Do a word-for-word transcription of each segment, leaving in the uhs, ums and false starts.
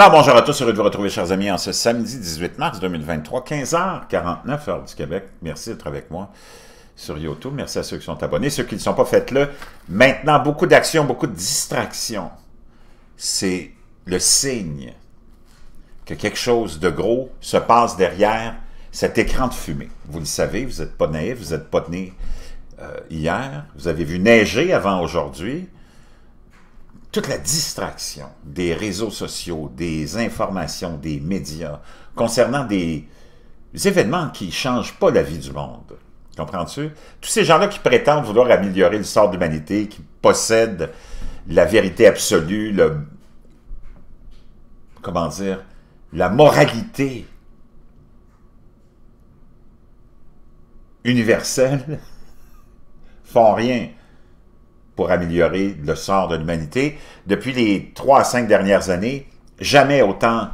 Alors, bonjour à tous, heureux de vous retrouver, chers amis, en ce samedi dix-huit mars deux mille vingt-trois, quinze heures quarante-neuf, heure du Québec. Merci d'être avec moi sur YouTube. Merci à ceux qui sont abonnés. Ceux qui ne sont pas, faites-le. Maintenant, beaucoup d'actions, beaucoup de distractions. C'est le signe que quelque chose de gros se passe derrière cet écran de fumée. Vous le savez, vous n'êtes pas naïf, vous n'êtes pas né euh, hier. Vous avez vu neiger avant aujourd'hui. Toute la distraction des réseaux sociaux, des informations, des médias, concernant des événements qui ne changent pas la vie du monde. Comprends-tu? Tous ces gens-là qui prétendent vouloir améliorer le sort de l'humanité, qui possèdent la vérité absolue, le... comment dire? La moralité universelle, font rien pour améliorer le sort de l'humanité. Depuis les trois à cinq dernières années, jamais autant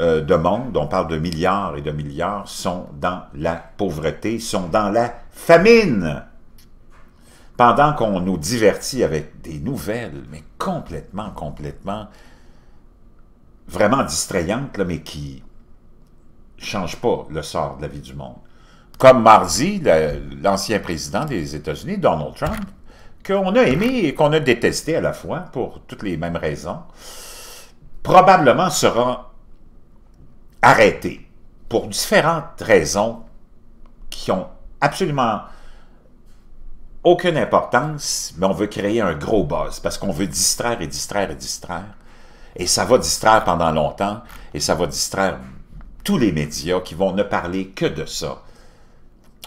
euh, de monde, on parle de milliards et de milliards, sont dans la pauvreté, sont dans la famine. Pendant qu'on nous divertit avec des nouvelles, mais complètement, complètement, vraiment distrayantes, là, mais qui ne changent pas le sort de la vie du monde. Comme mardi, l'ancien président des États-Unis, Donald Trump, qu'on a aimé et qu'on a détesté à la fois, pour toutes les mêmes raisons, probablement sera arrêté pour différentes raisons qui n'ont absolument aucune importance, mais on veut créer un gros buzz, parce qu'on veut distraire et distraire et distraire, et ça va distraire pendant longtemps, et ça va distraire tous les médias qui vont ne parler que de ça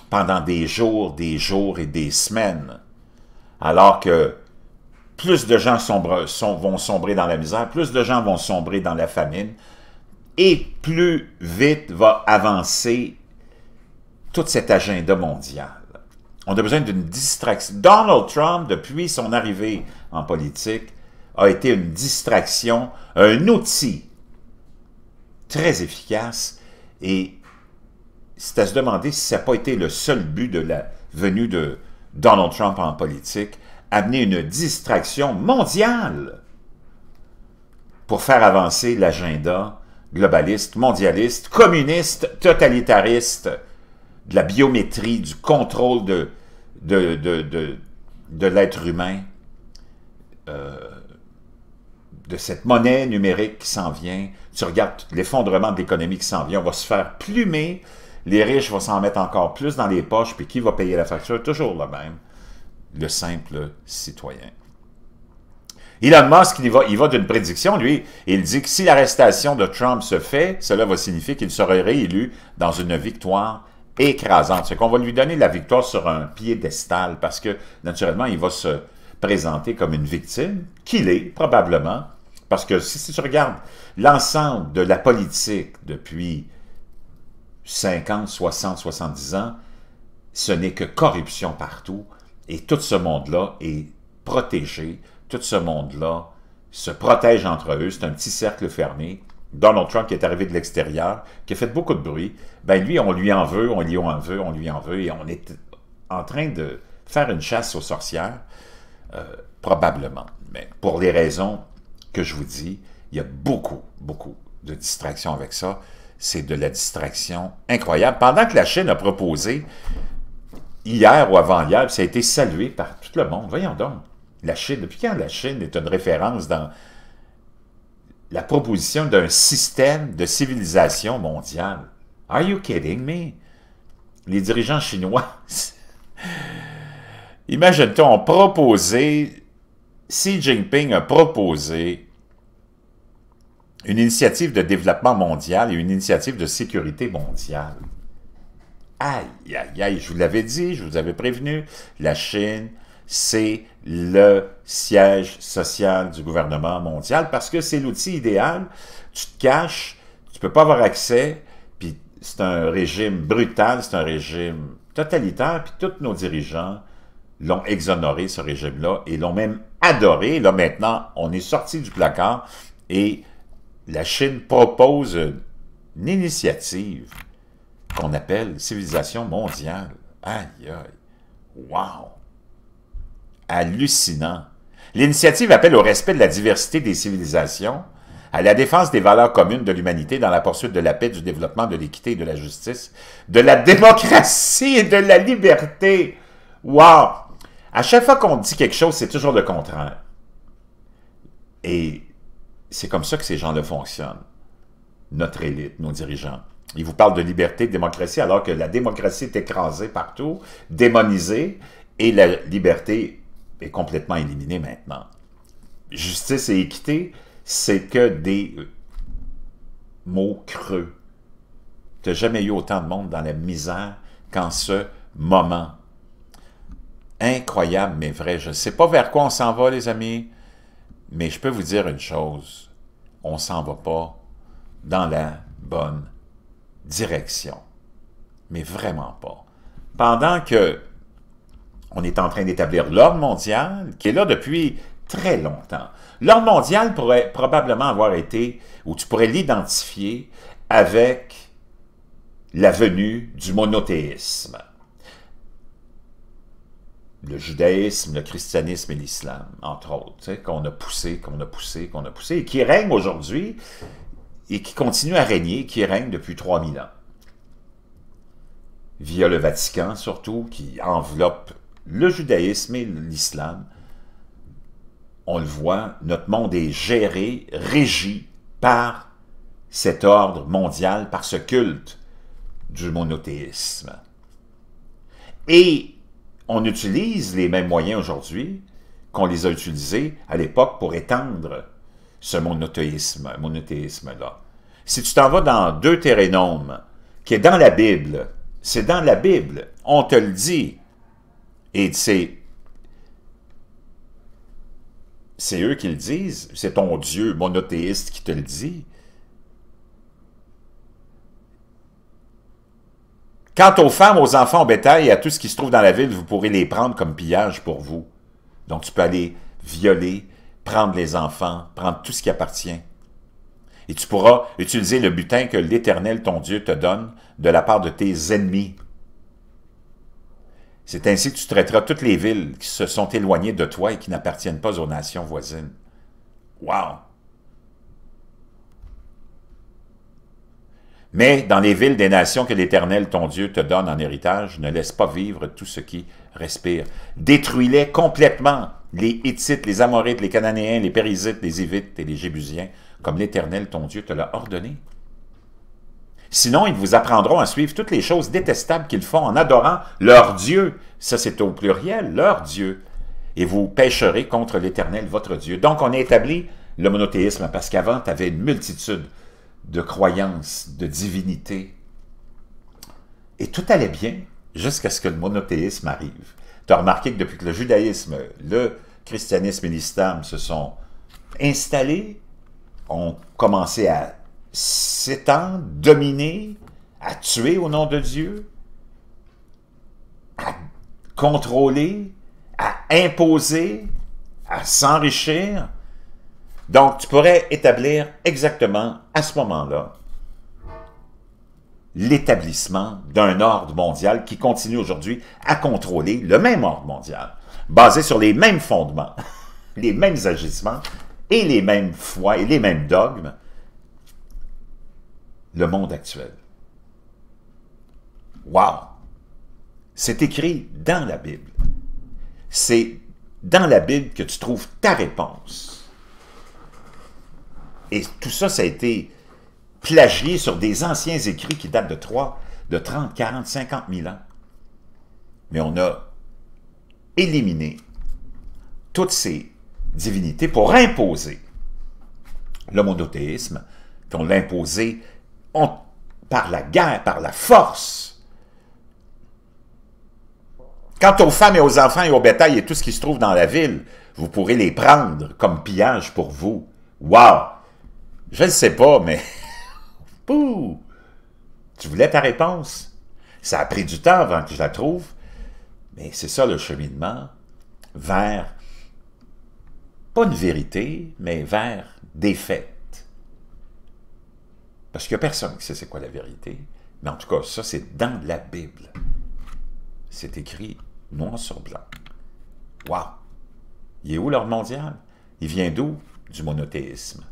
pendant des jours, des jours et des semaines. Alors que plus de gens sombre, sont, vont sombrer dans la misère, plus de gens vont sombrer dans la famine, et plus vite va avancer tout cet agenda mondial. On a besoin d'une distraction. Donald Trump, depuis son arrivée en politique, a été une distraction, un outil très efficace, et c'est à se demander si ça n'a pas été le seul but de la venue de Donald Trump en politique, amener une distraction mondiale pour faire avancer l'agenda globaliste, mondialiste, communiste, totalitariste, de la biométrie, du contrôle de, de, de, de, de l'être humain, euh, de cette monnaie numérique qui s'en vient. Tu regardes l'effondrement de l'économie qui s'en vient, on va se faire plumer. Les riches vont s'en mettre encore plus dans les poches, puis qui va payer la facture? Toujours le même, le simple citoyen. Elon Musk, il va, il va d'une prédiction, lui. Il dit que si l'arrestation de Trump se fait, cela va signifier qu'il serait réélu dans une victoire écrasante. C'est qu'on va lui donner la victoire sur un piédestal, parce que, naturellement, il va se présenter comme une victime, qu'il est, probablement, parce que si, si tu regardes l'ensemble de la politique depuis cinquante, soixante, soixante-dix ans, ce n'est que corruption partout, et tout ce monde-là est protégé, tout ce monde-là se protège entre eux, c'est un petit cercle fermé. Donald Trump, qui est arrivé de l'extérieur, qui a fait beaucoup de bruit, ben lui, on lui en veut, on lui en veut, on lui en veut, et on est en train de faire une chasse aux sorcières, euh, probablement. Mais pour les raisons que je vous dis, il y a beaucoup, beaucoup de distractions avec ça. C'est de la distraction incroyable. Pendant que la Chine a proposé, hier ou avant-hier, ça a été salué par tout le monde. Voyons donc, la Chine, depuis quand la Chine est une référence dans la proposition d'un système de civilisation mondiale? Are you kidding me? Les dirigeants chinois, imagine-toi, ont proposé, Xi Jinping a proposé une initiative de développement mondial et une initiative de sécurité mondiale. Aïe, aïe, aïe, je vous l'avais dit, je vous avais prévenu, la Chine, c'est le siège social du gouvernement mondial parce que c'est l'outil idéal, tu te caches, tu ne peux pas avoir accès, puis c'est un régime brutal, c'est un régime totalitaire, puis tous nos dirigeants l'ont exonéré, ce régime-là, et l'ont même adoré. Là, maintenant, on est sorti du placard et la Chine propose une initiative qu'on appelle civilisation mondiale. Aïe, aïe, wow! Hallucinant! L'initiative appelle au respect de la diversité des civilisations, à la défense des valeurs communes de l'humanité dans la poursuite de la paix, du développement, de l'équité et de la justice, de la démocratie et de la liberté. Wow! À chaque fois qu'on dit quelque chose, c'est toujours le contraire. Et c'est comme ça que ces gens-là fonctionnent. Notre élite, nos dirigeants. Ils vous parlent de liberté, de démocratie, alors que la démocratie est écrasée partout, démonisée, et la liberté est complètement éliminée maintenant. Justice et équité, c'est que des mots creux. Tu n'as jamais eu autant de monde dans la misère qu'en ce moment. Incroyable, mais vrai. Je ne sais pas vers quoi on s'en va, les amis, mais je peux vous dire une chose. On ne s'en va pas dans la bonne direction. Mais vraiment pas. Pendant que on est en train d'établir l'ordre mondial, qui est là depuis très longtemps. L'ordre mondial pourrait probablement avoir été, ou tu pourrais l'identifier avec la venue du monothéisme. Le judaïsme, le christianisme et l'islam, entre autres, tu sais, qu'on a poussé, qu'on a poussé, qu'on a poussé, et qui règne aujourd'hui, et qui continue à régner, qui règne depuis trois mille ans. Via le Vatican, surtout, qui enveloppe le judaïsme et l'islam. On le voit, notre monde est géré, régi par cet ordre mondial, par ce culte du monothéisme. Et on utilise les mêmes moyens aujourd'hui qu'on les a utilisés à l'époque pour étendre ce monothéisme, monothéisme-là. Si tu t'en vas dans Deutéronome, qui est dans la Bible, c'est dans la Bible, on te le dit, et c'est c'est eux qui le disent, c'est ton Dieu monothéiste qui te le dit. Quant aux femmes, aux enfants, au bétail et à tout ce qui se trouve dans la ville, vous pourrez les prendre comme pillage pour vous. Donc tu peux aller violer, prendre les enfants, prendre tout ce qui appartient. Et tu pourras utiliser le butin que l'Éternel, ton Dieu, te donne de la part de tes ennemis. C'est ainsi que tu traiteras toutes les villes qui se sont éloignées de toi et qui n'appartiennent pas aux nations voisines. Wow! Mais dans les villes des nations que l'Éternel, ton Dieu, te donne en héritage, ne laisse pas vivre tout ce qui respire. Détruis-les complètement, les Hittites, les Amorites, les Cananéens, les Périsites, les Hivites et les Jébusiens, comme l'Éternel, ton Dieu, te l'a ordonné. Sinon, ils vous apprendront à suivre toutes les choses détestables qu'ils font en adorant leur Dieu. Ça, c'est au pluriel, leur Dieu. Et vous pécherez contre l'Éternel, votre Dieu. Donc, on a établi le monothéisme, parce qu'avant, tu avais une multitude de croyances, de divinités. Et tout allait bien jusqu'à ce que le monothéisme arrive. Tu as remarqué que depuis que le judaïsme, le christianisme et l'islam se sont installés, ont commencé à s'étendre, dominer, à tuer au nom de Dieu, à contrôler, à imposer, à s'enrichir. Donc, tu pourrais établir exactement à ce moment-là l'établissement d'un ordre mondial qui continue aujourd'hui à contrôler le même ordre mondial, basé sur les mêmes fondements, les mêmes agissements et les mêmes foi et les mêmes dogmes. Le monde actuel. Wow! C'est écrit dans la Bible. C'est dans la Bible que tu trouves ta réponse. Et tout ça, ça a été plagié sur des anciens écrits qui datent de trois, de trente, quarante, cinquante mille ans. Mais on a éliminé toutes ces divinités pour imposer le monothéisme, puis on l'a imposé On, par la guerre, par la force. Quant aux femmes et aux enfants et au bétail et tout ce qui se trouve dans la ville, vous pourrez les prendre comme pillage pour vous. Wow! Je ne sais pas, mais... Pouh! Tu voulais ta réponse? Ça a pris du temps avant que je la trouve, mais c'est ça le cheminement vers, pas une vérité, mais vers des faits. Parce qu'il n'y a personne qui sait c'est quoi la vérité. Mais en tout cas, ça, c'est dans la Bible. C'est écrit noir sur blanc. Wow! Il est où l'ordre mondial? Il vient d'où? Du monothéisme.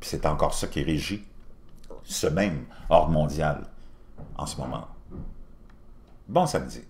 Puis c'est encore ça qui régit ce même ordre mondial en ce moment. Bon samedi.